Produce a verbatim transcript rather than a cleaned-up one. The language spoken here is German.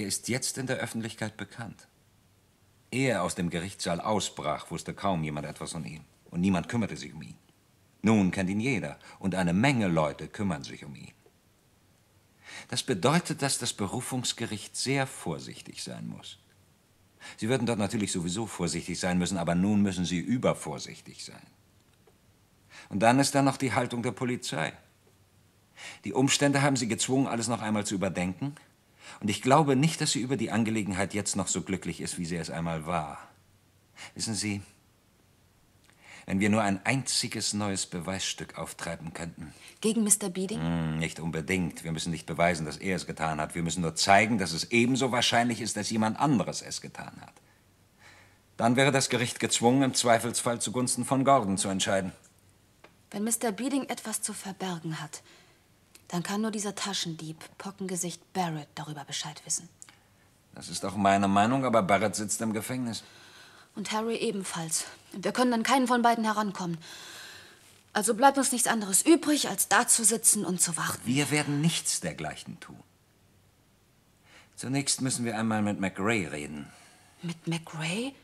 Er ist jetzt in der Öffentlichkeit bekannt. Ehe er aus dem Gerichtssaal ausbrach, wusste kaum jemand etwas von ihm. Und niemand kümmerte sich um ihn. Nun kennt ihn jeder. Und eine Menge Leute kümmern sich um ihn. Das bedeutet, dass das Berufungsgericht sehr vorsichtig sein muss. Sie würden dort natürlich sowieso vorsichtig sein müssen, aber nun müssen sie übervorsichtig sein. Und dann ist da noch die Haltung der Polizei. Die Umstände haben sie gezwungen, alles noch einmal zu überdenken. Und ich glaube nicht, dass sie über die Angelegenheit jetzt noch so glücklich ist, wie sie es einmal war. Wissen Sie, wenn wir nur ein einziges neues Beweisstück auftreiben könnten. Gegen Mister Beding? Hm, nicht unbedingt. Wir müssen nicht beweisen, dass er es getan hat. Wir müssen nur zeigen, dass es ebenso wahrscheinlich ist, dass jemand anderes es getan hat. Dann wäre das Gericht gezwungen, im Zweifelsfall zugunsten von Gordon zu entscheiden. Wenn Mister Beding etwas zu verbergen hat, dann kann nur dieser Taschendieb, Pockengesicht Barrett, darüber Bescheid wissen. Das ist auch meine Meinung, aber Barrett sitzt im Gefängnis. Und Harry ebenfalls. Wir können an keinen von beiden herankommen. Also bleibt uns nichts anderes übrig, als dazusitzen und zu warten. Wir werden nichts dergleichen tun. Zunächst müssen wir einmal mit McRae reden. Mit McRae?